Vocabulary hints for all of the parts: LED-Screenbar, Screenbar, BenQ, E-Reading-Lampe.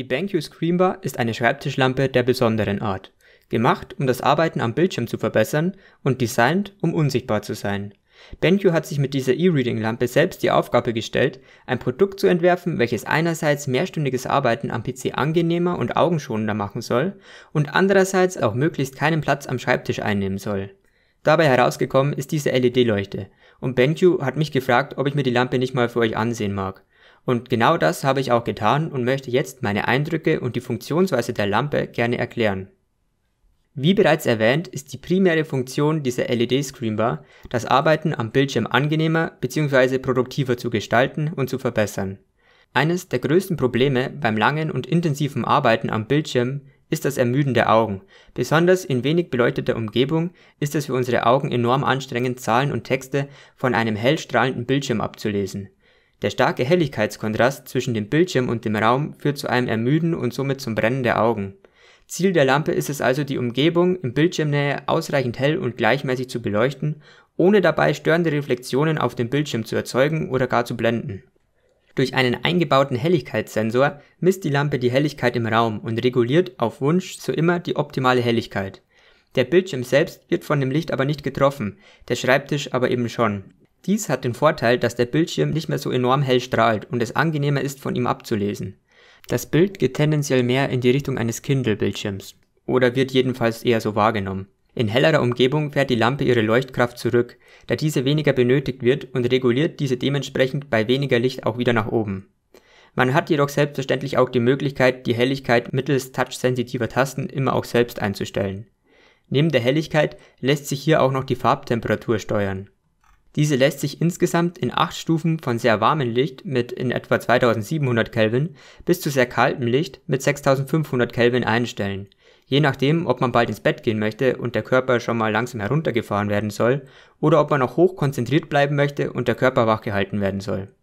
Die BenQ Screenbar ist eine Schreibtischlampe der besonderen Art, gemacht, um das Arbeiten am Bildschirm zu verbessern und designt, um unsichtbar zu sein. BenQ hat sich mit dieser E-Reading-Lampe selbst die Aufgabe gestellt, ein Produkt zu entwerfen, welches einerseits mehrstündiges Arbeiten am PC angenehmer und augenschonender machen soll und andererseits auch möglichst keinen Platz am Schreibtisch einnehmen soll. Dabei herausgekommen ist diese LED-Leuchte und BenQ hat mich gefragt, ob ich mir die Lampe nicht mal für euch ansehen mag. Und genau das habe ich auch getan und möchte jetzt meine Eindrücke und die Funktionsweise der Lampe gerne erklären. Wie bereits erwähnt, ist die primäre Funktion dieser LED-Screenbar, das Arbeiten am Bildschirm angenehmer bzw. produktiver zu gestalten und zu verbessern. Eines der größten Probleme beim langen und intensiven Arbeiten am Bildschirm ist das Ermüden der Augen. Besonders in wenig beleuchteter Umgebung ist es für unsere Augen enorm anstrengend, Zahlen und Texte von einem hell strahlenden Bildschirm abzulesen. Der starke Helligkeitskontrast zwischen dem Bildschirm und dem Raum führt zu einem Ermüden und somit zum Brennen der Augen. Ziel der Lampe ist es also, die Umgebung in Bildschirmnähe ausreichend hell und gleichmäßig zu beleuchten, ohne dabei störende Reflexionen auf dem Bildschirm zu erzeugen oder gar zu blenden. Durch einen eingebauten Helligkeitssensor misst die Lampe die Helligkeit im Raum und reguliert auf Wunsch so immer die optimale Helligkeit. Der Bildschirm selbst wird von dem Licht aber nicht getroffen, der Schreibtisch aber eben schon. Dies hat den Vorteil, dass der Bildschirm nicht mehr so enorm hell strahlt und es angenehmer ist, von ihm abzulesen. Das Bild geht tendenziell mehr in die Richtung eines Kindle-Bildschirms oder wird jedenfalls eher so wahrgenommen. In hellerer Umgebung fährt die Lampe ihre Leuchtkraft zurück, da diese weniger benötigt wird und reguliert diese dementsprechend bei weniger Licht auch wieder nach oben. Man hat jedoch selbstverständlich auch die Möglichkeit, die Helligkeit mittels touchsensitiver Tasten immer auch selbst einzustellen. Neben der Helligkeit lässt sich hier auch noch die Farbtemperatur steuern. Diese lässt sich insgesamt in 8 Stufen von sehr warmem Licht mit in etwa 2700 Kelvin bis zu sehr kaltem Licht mit 6500 Kelvin einstellen. Je nachdem, ob man bald ins Bett gehen möchte und der Körper schon mal langsam heruntergefahren werden soll oder ob man noch hoch konzentriert bleiben möchte und der Körper wach gehalten werden soll.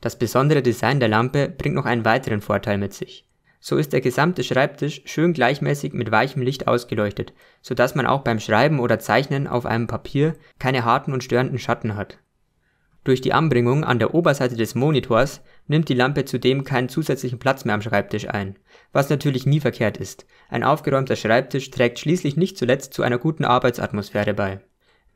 Das besondere Design der Lampe bringt noch einen weiteren Vorteil mit sich. So ist der gesamte Schreibtisch schön gleichmäßig mit weichem Licht ausgeleuchtet, sodass man auch beim Schreiben oder Zeichnen auf einem Papier keine harten und störenden Schatten hat. Durch die Anbringung an der Oberseite des Monitors nimmt die Lampe zudem keinen zusätzlichen Platz mehr am Schreibtisch ein, was natürlich nie verkehrt ist. Ein aufgeräumter Schreibtisch trägt schließlich nicht zuletzt zu einer guten Arbeitsatmosphäre bei.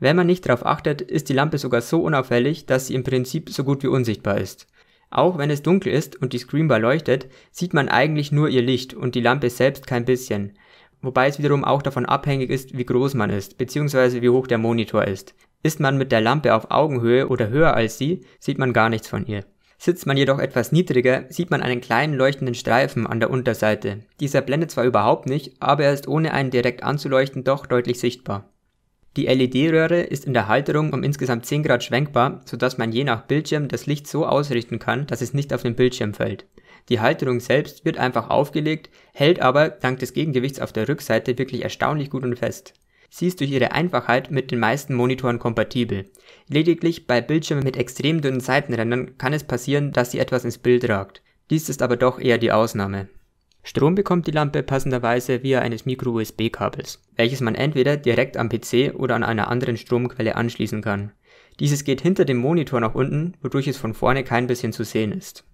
Wenn man nicht darauf achtet, ist die Lampe sogar so unauffällig, dass sie im Prinzip so gut wie unsichtbar ist. Auch wenn es dunkel ist und die Screenbar leuchtet, sieht man eigentlich nur ihr Licht und die Lampe selbst kein bisschen. Wobei es wiederum auch davon abhängig ist, wie groß man ist, bzw. wie hoch der Monitor ist. Ist man mit der Lampe auf Augenhöhe oder höher als sie, sieht man gar nichts von ihr. Sitzt man jedoch etwas niedriger, sieht man einen kleinen leuchtenden Streifen an der Unterseite. Dieser blendet zwar überhaupt nicht, aber er ist ohne einen direkt anzuleuchten doch deutlich sichtbar. Die LED-Röhre ist in der Halterung um insgesamt 10 Grad schwenkbar, sodass man je nach Bildschirm das Licht so ausrichten kann, dass es nicht auf den Bildschirm fällt. Die Halterung selbst wird einfach aufgelegt, hält aber dank des Gegengewichts auf der Rückseite wirklich erstaunlich gut und fest. Sie ist durch ihre Einfachheit mit den meisten Monitoren kompatibel. Lediglich bei Bildschirmen mit extrem dünnen Seitenrändern kann es passieren, dass sie etwas ins Bild ragt. Dies ist aber doch eher die Ausnahme. Strom bekommt die Lampe passenderweise via eines Micro-USB-Kabels, welches man entweder direkt am PC oder an einer anderen Stromquelle anschließen kann. Dieses geht hinter dem Monitor nach unten, wodurch es von vorne kein bisschen zu sehen ist.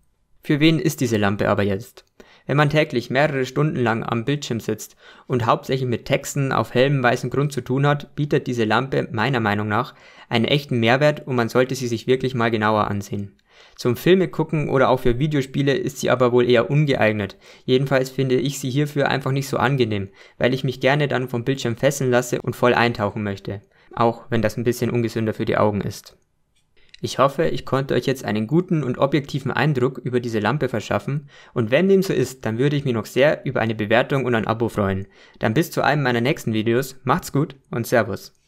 Für wen ist diese Lampe aber jetzt? Wenn man täglich mehrere Stunden lang am Bildschirm sitzt und hauptsächlich mit Texten auf hellem weißem Grund zu tun hat, bietet diese Lampe meiner Meinung nach einen echten Mehrwert und man sollte sie sich wirklich mal genauer ansehen. Zum Filme gucken oder auch für Videospiele ist sie aber wohl eher ungeeignet. Jedenfalls finde ich sie hierfür einfach nicht so angenehm, weil ich mich gerne dann vom Bildschirm fesseln lasse und voll eintauchen möchte. Auch wenn das ein bisschen ungesünder für die Augen ist. Ich hoffe, ich konnte euch jetzt einen guten und objektiven Eindruck über diese Lampe verschaffen und wenn dem so ist, dann würde ich mich noch sehr über eine Bewertung und ein Abo freuen. Dann bis zu einem meiner nächsten Videos, macht's gut und Servus.